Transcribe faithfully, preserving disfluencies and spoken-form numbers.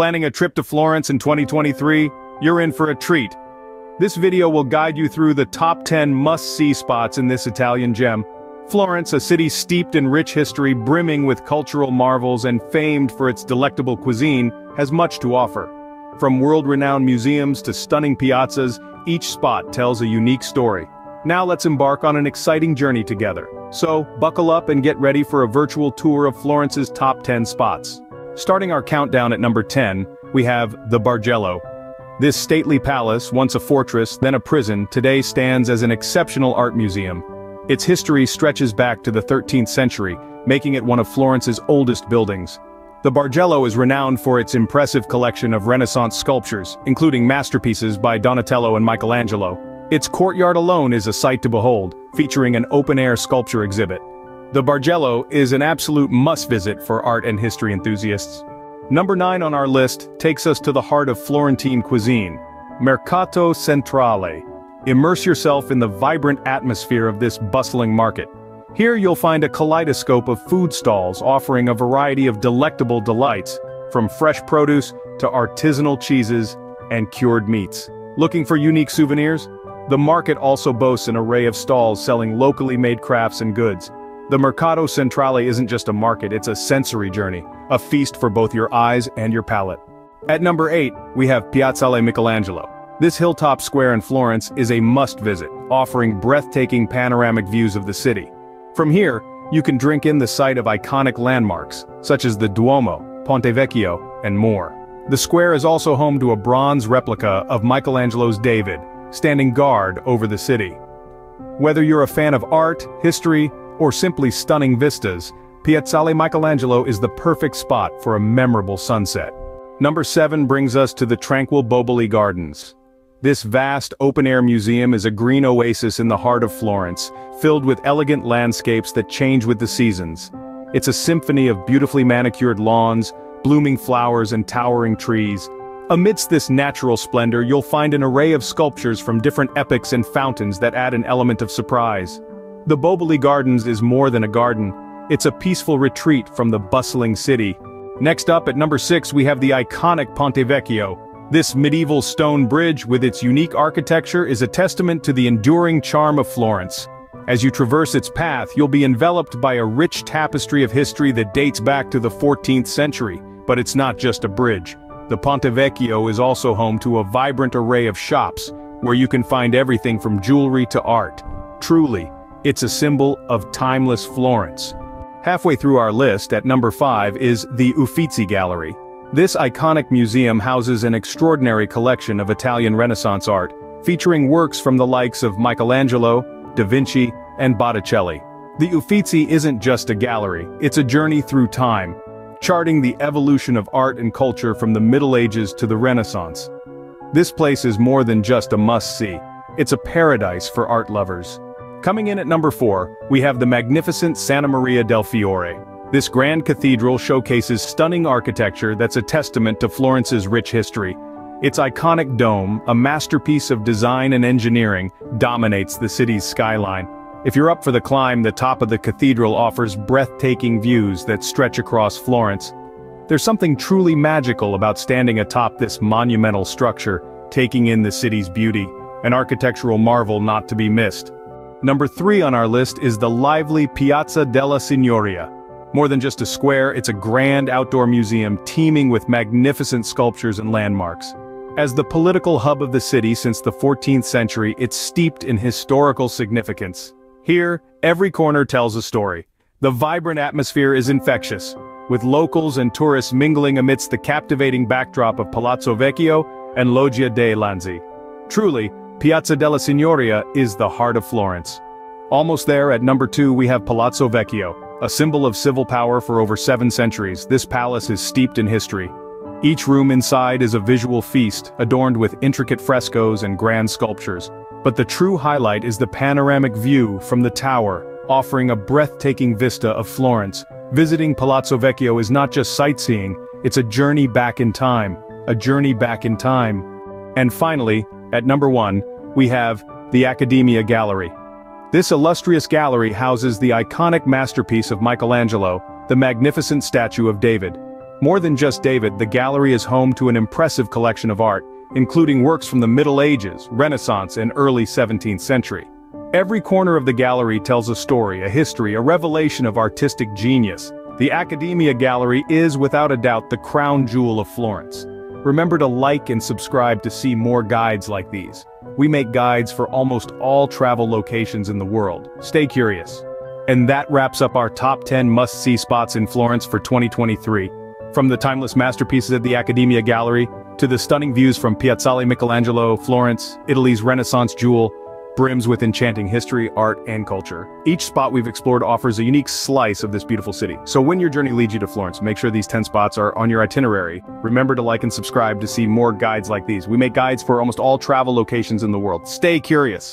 planning a trip to Florence in twenty twenty-three? You're in for a treat. This video will guide you through the top ten must-see spots in this Italian gem. Florence, a city steeped in rich history, brimming with cultural marvels and famed for its delectable cuisine, has much to offer. From world-renowned museums to stunning piazzas, each spot tells a unique story. Now let's embark on an exciting journey together. So, buckle up and get ready for a virtual tour of Florence's top ten spots. Starting our countdown at number ten, we have the Bargello. This stately palace, once a fortress, then a prison, today stands as an exceptional art museum. Its history stretches back to the thirteenth century, making it one of Florence's oldest buildings. The Bargello is renowned for its impressive collection of Renaissance sculptures, including masterpieces by Donatello and Michelangelo. Its courtyard alone is a sight to behold, featuring an open-air sculpture exhibit. The Bargello is an absolute must-visit for art and history enthusiasts. Number nine on our list takes us to the heart of Florentine cuisine, Mercato Centrale. Immerse yourself in the vibrant atmosphere of this bustling market. Here you'll find a kaleidoscope of food stalls offering a variety of delectable delights, from fresh produce to artisanal cheeses and cured meats. Looking for unique souvenirs? The market also boasts an array of stalls selling locally made crafts and goods. The Mercato Centrale isn't just a market, it's a sensory journey, a feast for both your eyes and your palate. At number eight, we have Piazzale Michelangelo. This hilltop square in Florence is a must-visit, offering breathtaking panoramic views of the city. From here, you can drink in the sight of iconic landmarks, such as the Duomo, Ponte Vecchio, and more. The square is also home to a bronze replica of Michelangelo's David, standing guard over the city. Whether you're a fan of art, history, or simply stunning vistas, Piazzale Michelangelo is the perfect spot for a memorable sunset. Number seven brings us to the tranquil Boboli Gardens. This vast open-air museum is a green oasis in the heart of Florence, filled with elegant landscapes that change with the seasons. It's a symphony of beautifully manicured lawns, blooming flowers and towering trees. Amidst this natural splendor, you'll find an array of sculptures from different epochs and fountains that add an element of surprise. The Boboli Gardens is more than a garden, it's a peaceful retreat from the bustling city. Next up at number six we have the iconic Ponte Vecchio. This medieval stone bridge with its unique architecture is a testament to the enduring charm of Florence. As you traverse its path, you'll be enveloped by a rich tapestry of history that dates back to the fourteenth century, but it's not just a bridge. The Ponte Vecchio is also home to a vibrant array of shops, where you can find everything from jewelry to art. Truly, it's a symbol of timeless Florence. Halfway through our list at number five is the Uffizi Gallery. This iconic museum houses an extraordinary collection of Italian Renaissance art, featuring works from the likes of Michelangelo, Da Vinci, and Botticelli. The Uffizi isn't just a gallery, it's a journey through time, charting the evolution of art and culture from the Middle Ages to the Renaissance. This place is more than just a must-see, it's a paradise for art lovers. Coming in at number four, we have the magnificent Santa Maria del Fiore. This grand cathedral showcases stunning architecture that's a testament to Florence's rich history. Its iconic dome, a masterpiece of design and engineering, dominates the city's skyline. If you're up for the climb, the top of the cathedral offers breathtaking views that stretch across Florence. There's something truly magical about standing atop this monumental structure, taking in the city's beauty, an architectural marvel not to be missed. Number three on our list is the lively Piazza della Signoria. More than just a square, it's a grand outdoor museum teeming with magnificent sculptures and landmarks. As the political hub of the city since the fourteenth century, it's steeped in historical significance. Here, every corner tells a story. The vibrant atmosphere is infectious, with locals and tourists mingling amidst the captivating backdrop of Palazzo Vecchio and Loggia dei Lanzi. Truly, Piazza della Signoria is the heart of Florence. Almost there at number two we have Palazzo Vecchio, a symbol of civil power for over seven centuries. This palace is steeped in history. Each room inside is a visual feast, adorned with intricate frescoes and grand sculptures. But the true highlight is the panoramic view from the tower, offering a breathtaking vista of Florence. Visiting Palazzo Vecchio is not just sightseeing, it's a journey back in time, a journey back in time. And finally, at number one, we have the Accademia Gallery. This illustrious gallery houses the iconic masterpiece of Michelangelo, the magnificent statue of David. More than just David, the gallery is home to an impressive collection of art, including works from the Middle Ages, Renaissance, and early seventeenth century. Every corner of the gallery tells a story, a history, a revelation of artistic genius. The Accademia Gallery is, without a doubt, the crown jewel of Florence. Remember to like and subscribe to see more guides like these. We make guides for almost all travel locations in the world. Stay curious. And that wraps up our top ten must-see spots in Florence for twenty twenty-three. From the timeless masterpieces at the Accademia Gallery, to the stunning views from Piazzale Michelangelo, Florence, Italy's Renaissance jewel, brims with enchanting history, art, and culture. Each spot we've explored offers a unique slice of this beautiful city. So when your journey leads you to Florence, make sure these ten spots are on your itinerary. Remember to like and subscribe to see more guides like these. We make guides for almost all travel locations in the world. Stay curious.